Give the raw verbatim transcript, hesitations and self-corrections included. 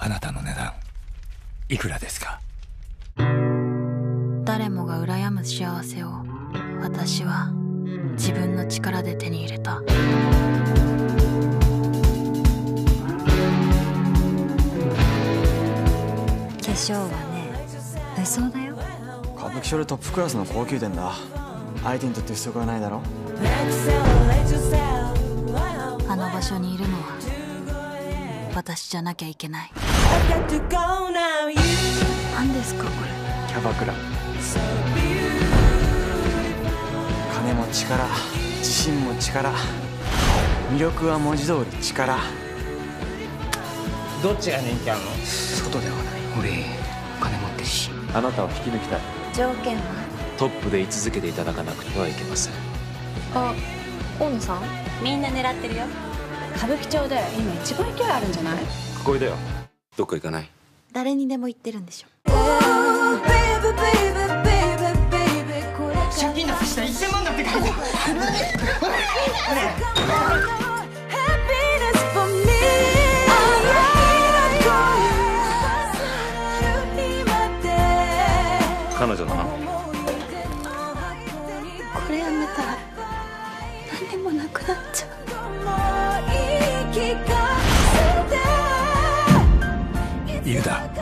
あなたの値段いくらですか？誰もが羨む幸せを私は自分の力で手に入れた。化粧はね、嘘だよ。歌舞伎町でトップクラスの高級店だ。相手にとって不足はないだろ。あの場所にいるのは私じゃなきゃいけない。何ですかこれ？キャバクラ。金も力、自信も力、魅力は文字通り力。どっちが人気あんの？外ではない。俺金持ってるし。あなたを引き抜きたい。条件は？トップで居続けていただかなくてはいけません。あ、大野さん、みんな狙ってるよ。歌舞伎町で今一番勢いあるんじゃない？ここだよ。どっか行かない？誰にでも言ってるんでしょ。借金なくしたらいっせんまんだって書いてある。彼女な。これやめたら何でもなくなっちゃう。ユダ、